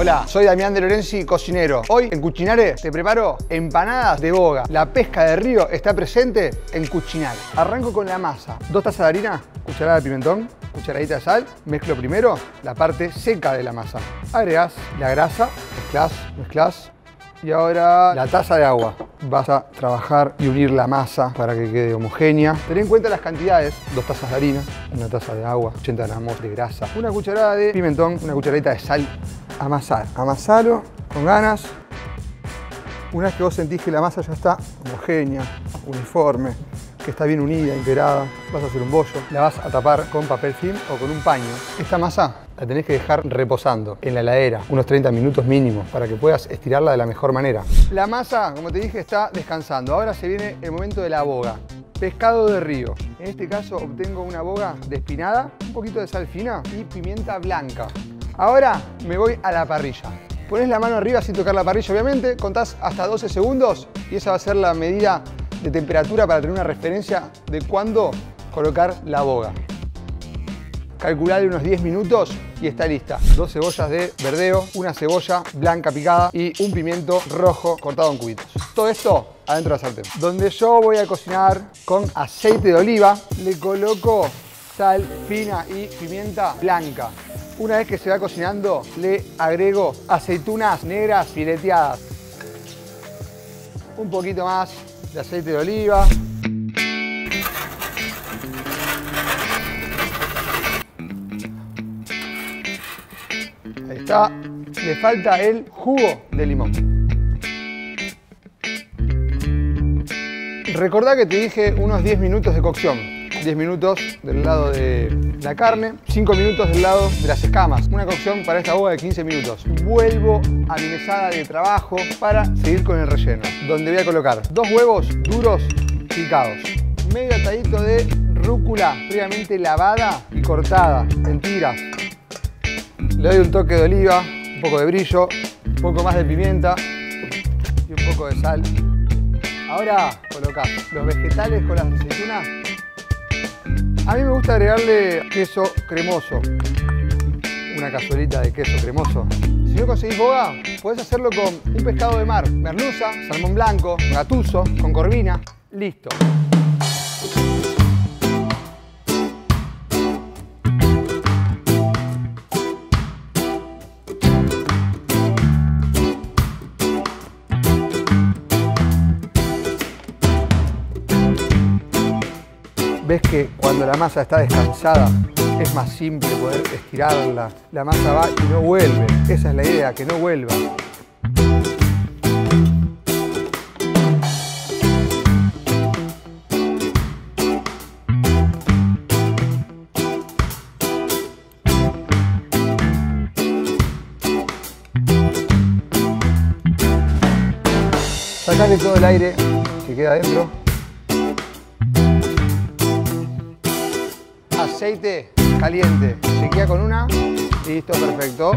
Hola, soy Damián de Lorenzi, cocinero. Hoy en Cucinare te preparo empanadas de boga. La pesca de río está presente en Cucinare. Arranco con la masa. 2 tazas de harina, cucharada de pimentón, cucharadita de sal. Mezclo primero la parte seca de la masa. Agregás la grasa, mezclás. Y ahora la taza de agua. Vas a trabajar y unir la masa para que quede homogénea. Ten en cuenta las cantidades. 2 tazas de harina, 1 taza de agua, 80 gramos de grasa, 1 cucharada de pimentón, 1 cucharadita de sal. Amasar. Amasalo con ganas. Una vez que vos sentís que la masa ya está homogénea, uniforme, que está bien unida, integrada, vas a hacer un bollo. La vas a tapar con papel film o con un paño. Esta masa la tenés que dejar reposando en la heladera unos 30 minutos mínimo para que puedas estirarla de la mejor manera. La masa, como te dije, está descansando. Ahora se viene el momento de la boga. Pescado de río. En este caso obtengo una boga despinada, un poquito de sal fina y pimienta blanca. Ahora me voy a la parrilla. Pones la mano arriba sin tocar la parrilla, obviamente. Contás hasta 12 segundos y esa va a ser la medida de temperatura para tener una referencia de cuándo colocar la boga. Calcular unos 10 minutos y está lista. 2 cebollas de verdeo, 1 cebolla blanca picada y un pimiento rojo cortado en cubitos. Todo esto adentro de la sartén. Donde yo voy a cocinar con aceite de oliva, le coloco sal fina y pimienta blanca. Una vez que se va cocinando, le agrego aceitunas negras fileteadas. Un poquito más de aceite de oliva. Ahí está. Le falta el jugo de limón. Recordá que te dije unos 10 minutos de cocción. 10 minutos del lado de la carne, 5 minutos del lado de las escamas. Una cocción para esta boga de 15 minutos. Vuelvo a mi mesada de trabajo para seguir con el relleno, donde voy a colocar 2 huevos duros picados, medio atadito de rúcula previamente lavada y cortada en tiras. Le doy un toque de oliva, un poco de brillo, un poco más de pimienta y un poco de sal. Ahora colocás los vegetales con las aceitunas. A mí me gusta agregarle queso cremoso, una cazuelita de queso cremoso. Si no conseguís boga, podés hacerlo con un pescado de mar, merluza, salmón blanco, gatuzo, con corvina. Listo. Ves que cuando la masa está descansada es más simple poder estirarla. La masa va y no vuelve. Esa es la idea, que no vuelva. Sacale todo el aire que queda adentro. Aceite caliente, chequea con una, listo, perfecto.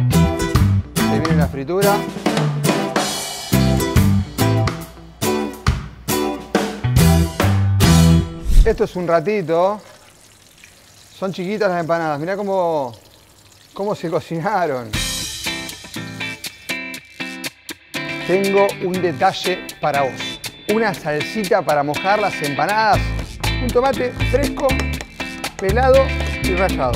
Se viene la fritura. Esto es un ratito. Son chiquitas las empanadas, mirá cómo se cocinaron. Tengo un detalle para vos. Una salsita para mojar las empanadas. Un tomate fresco, pelado y rallado.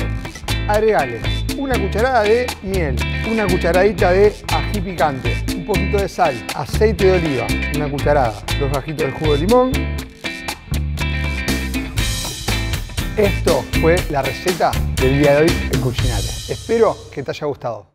Agregale 1 cucharada de miel, 1 cucharadita de ají picante, un poquito de sal, aceite de oliva, 1 cucharada, 2 gajitos de jugo de limón. Esto fue la receta del día de hoy en Cucinare. Espero que te haya gustado.